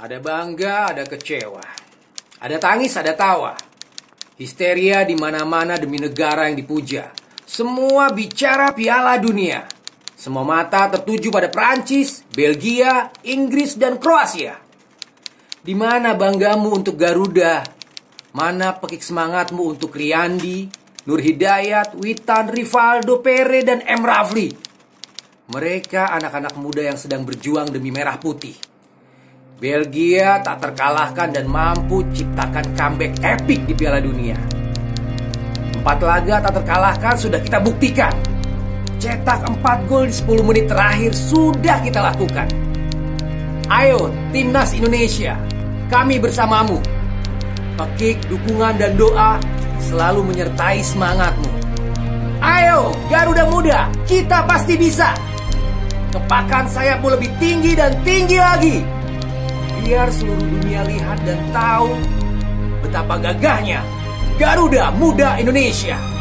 Ada bangga, ada kecewa. Ada tangis, ada tawa. Histeria di mana-mana demi negara yang dipuja. Semua bicara Piala Dunia. Semua mata tertuju pada Perancis, Belgia, Inggris, dan Kroasia. Di mana banggamu untuk Garuda? Mana pekik semangatmu untuk Riyandi, Nurhidayat, Witan, Rivaldo, Pere, dan M. Rafli? Mereka anak-anak muda yang sedang berjuang demi merah putih. Belgia tak terkalahkan dan mampu ciptakan comeback epic di Piala Dunia. 4 laga tak terkalahkan sudah kita buktikan. Cetak 4 gol di 10 menit terakhir sudah kita lakukan. Ayo Timnas Indonesia, kami bersamamu. Pekik, dukungan, dan doa selalu menyertai semangatmu. Ayo Garuda Muda, kita pasti bisa. Kepakan sayapmu lebih tinggi dan tinggi lagi. Biar seluruh dunia lihat dan tahu betapa gagahnya Garuda Muda Indonesia.